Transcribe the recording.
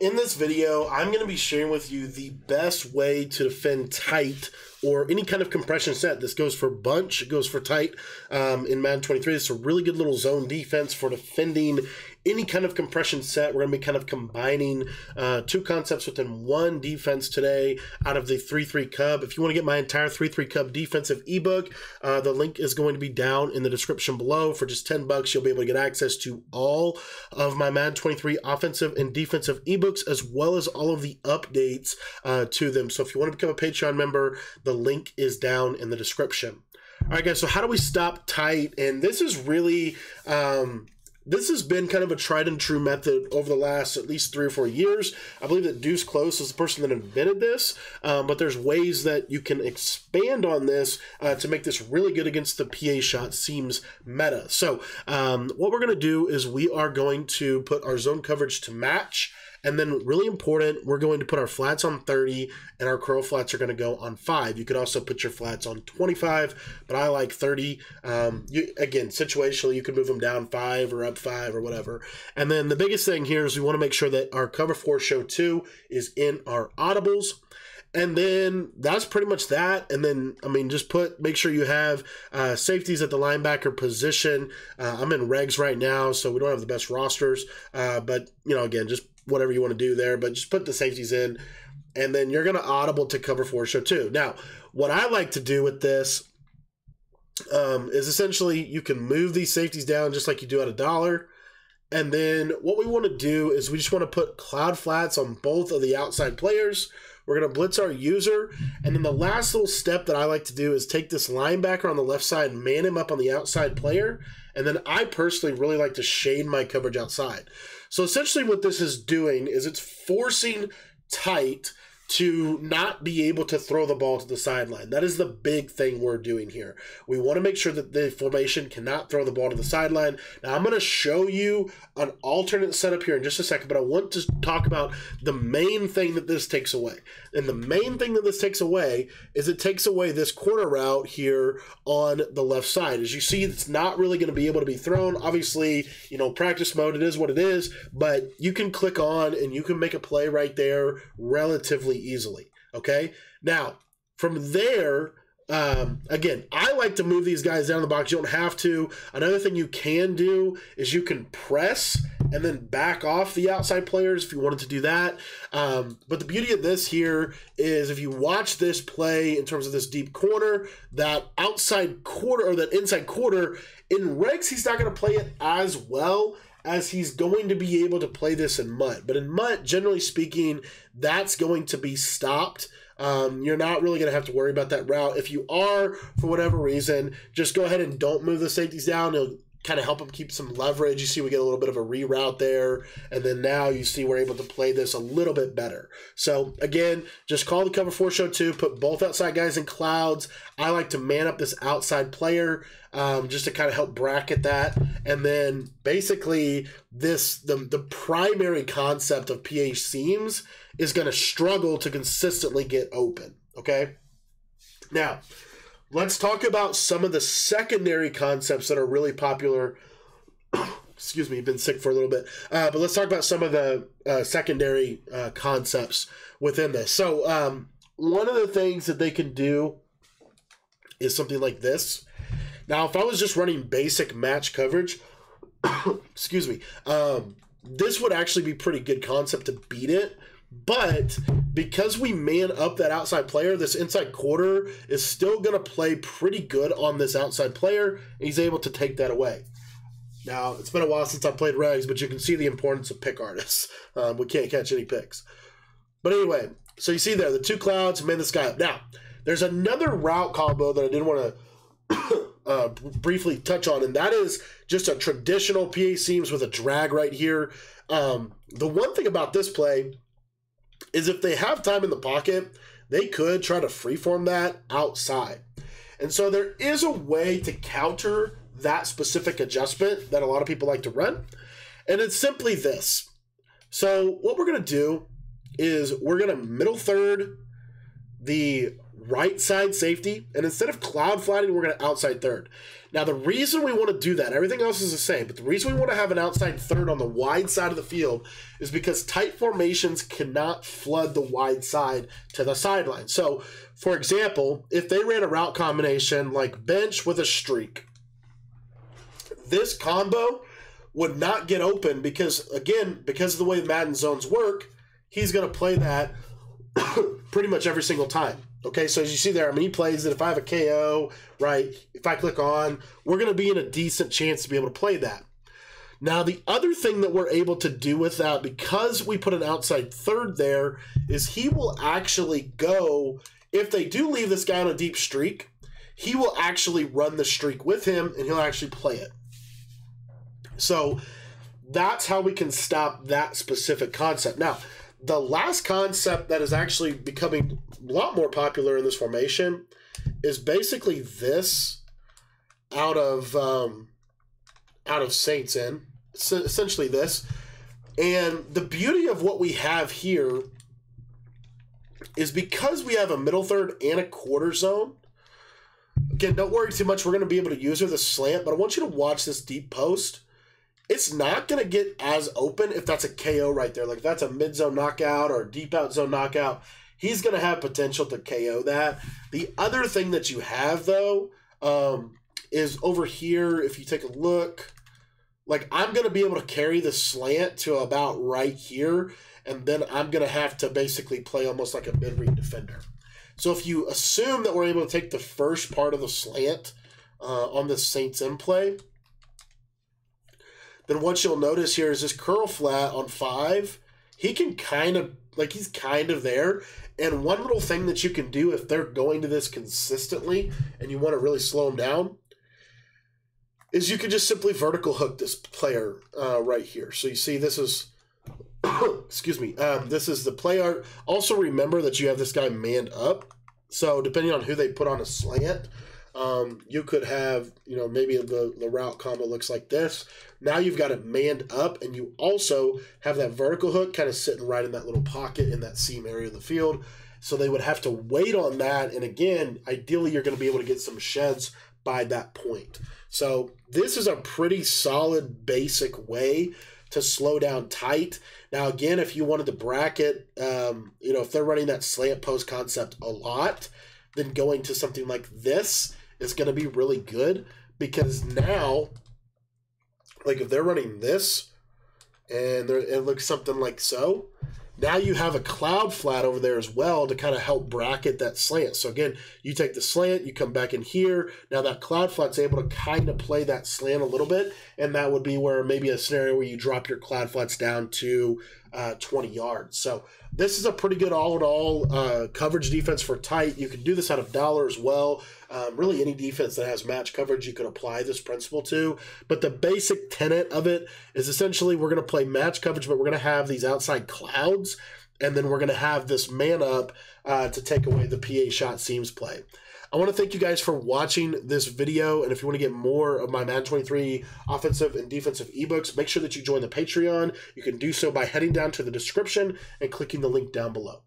In this video, I'm going to be sharing with you the best way to defend tight or any kind of compression set. This goes for bunch, it goes for tight in Madden 23. It's a really good little zone defense for defending any kind of compression set. We're going to be kind of combining two concepts within one defense today out of the 3-3 Cub. If you want to get my entire 3-3 Cub defensive ebook, the link is going to be down in the description below. For just $10, you'll be able to get access to all of my Madden 23 offensive and defensive ebooks, as well as all of the updates to them. So if you want to become a Patreon member, the link is down in the description. All right, guys, so how do we stop tight? And this is really... this has been kind of a tried and true method over the last at least 3 or 4 years. I believe that Deuce Close is the person that invented this, but there's ways that you can expand on this to make this really good against the PA shot seams meta. So what we're going to do is we are going to put our zone coverage to match. And then really important, we're going to put our flats on 30 and our curl flats are going to go on 5. You could also put your flats on 25, but I like 30. Again, situationally, you can move them down 5 or up 5 or whatever. And then the biggest thing here is we want to make sure that our cover 4 show 2 is in our audibles. And then that's pretty much that. And then, I mean, just make sure you have safeties at the linebacker position. I'm in regs right now, so we don't have the best rosters. But, you know, again, just whatever you want to do there, but just put the safeties in. And then you're going to audible to cover 4 show 2. Now, what I like to do with this is essentially you can move these safeties down just like you do at a dollar. And then what we want to do is we just want to put cloud flats on both of the outside players. We're going to blitz our user. And then the last little step that I like to do is take this linebacker on the left side and man him up on the outside player. And then I personally really like to shade my coverage outside. So essentially what this is doing is it's forcing tight to not be able to throw the ball to the sideline. That is the big thing we're doing here. We want to make sure that the formation cannot throw the ball to the sideline. Now, I'm going to show you an alternate setup here in just a second, but I want to talk about the main thing that this takes away. And the main thing that this takes away is it takes away this corner route here on the left side. As you see, it's not really going to be able to be thrown. Obviously, you know, practice mode, it is what it is, but you can click on and you can make a play right there relatively easily. Okay, now from there, again, I like to move these guys down the box. You don't have to. Another thing you can do is you can press and then back off the outside players if you wanted to do that. But the beauty of this here is if you watch this play in terms of this deep corner, that outside quarter or that inside quarter in Rex, he's not going to play it as well as he's going to be able to play this in Mutt. But in Mutt, generally speaking, that's going to be stopped. You're not really going to have to worry about that route. If you are, for whatever reason, just go ahead and don't move the safeties down. It'll kind of help them keep some leverage. You see we get a little bit of a reroute there, and then now you see we're able to play this a little bit better. So, again, just call the cover 4 show 2, put both outside guys in clouds. I like to man up this outside player just to kind of help bracket that. And then, basically, the primary concept of PA seams is going to struggle to consistently get open, okay? Now, let's talk about some of the secondary concepts that are really popular. Excuse me, been sick for a little bit. But let's talk about some of the secondary concepts within this. So one of the things that they can do is something like this. Now, if I was just running basic match coverage, excuse me, this would actually be pretty good concept to beat it. But because we man up that outside player, this inside quarter is still going to play pretty good on this outside player, and he's able to take that away. Now, it's been a while since I played regs, but you can see the importance of pick artists. We can't catch any picks. But anyway, so you see there, the two clouds, man this guy up. Now, there's another route combo that I did want to briefly touch on, and that is just a traditional PA seams with a drag right here. The one thing about this play is if they have time in the pocket, they could try to freeform that outside. And so there is a way to counter that specific adjustment that a lot of people like to run, and it's simply this. So what we're going to do is we're going to middle third the right side safety, and instead of cloud flatting, we're going to outside third. Now, the reason we want to do that, everything else is the same, but the reason we want to have an outside third on the wide side of the field is because tight formations cannot flood the wide side to the sideline. So, for example, if they ran a route combination like bench with a streak, this combo would not get open because, again, because of the way Madden zones work, he's going to play that pretty much every single time. Okay, so as you see there, I mean, he plays that if I have a KO, right, if I click on, we're going to be in a decent chance to be able to play that. Now, the other thing that we're able to do with that, because we put an outside third there, is he will actually go, if they do leave this guy on a deep streak, he will actually run the streak with him, and he'll actually play it. So that's how we can stop that specific concept. Now, the last concept that is actually becoming a lot more popular in this formation is basically this out of Saints in. It's essentially this. And the beauty of what we have here is because we have a middle third and a quarter zone, again, don't worry too much. We're going to be able to use it with a slant, but I want you to watch this deep post. It's not going to get as open if that's a KO right there. Like, if that's a mid-zone knockout or a deep-out zone knockout, he's going to have potential to KO that. The other thing that you have, though, is over here, if you take a look, like, I'm going to be able to carry the slant to about right here, and then I'm going to have to basically play almost like a mid-read defender. So if you assume that we're able to take the first part of the slant on the Saints in play, then what you'll notice here is this curl flat on 5. He can kind of, like, he's kind of there. And one little thing that you can do if they're going to this consistently and you want to really slow him down is you can just simply vertical hook this player right here. So you see this is, excuse me, this is the play art. Also remember that you have this guy manned up. So depending on who they put on a slant, you could have, you know, maybe the route combo looks like this. Now you've got it manned up, and you also have that vertical hook kind of sitting right in that little pocket in that seam area of the field. So they would have to wait on that, and again, ideally you're going to be able to get some sheds by that point. So this is a pretty solid basic way to slow down tight. Now again, if you wanted to bracket, you know, if they're running that slant post concept a lot, then going to something like this is going to be really good, because now, like, if they're running this and it looks something like so, now you have a cloud flat over there as well to kind of help bracket that slant. So again, you take the slant, you come back in here. Now that cloud flat's able to kind of play that slant a little bit, and that would be where maybe a scenario where you drop your cloud flats down to 20 yards. So this is a pretty good all-in-all coverage defense for tight. You can do this out of dollar as well. Really any defense that has match coverage, you can apply this principle to. But the basic tenet of it is essentially we're going to play match coverage, but we're going to have these outside clouds, and then we're going to have this man up to take away the PA shot seams play. I want to thank you guys for watching this video, and if you want to get more of my Madden 23 offensive and defensive ebooks, make sure that you join the Patreon. You can do so by heading down to the description and clicking the link down below.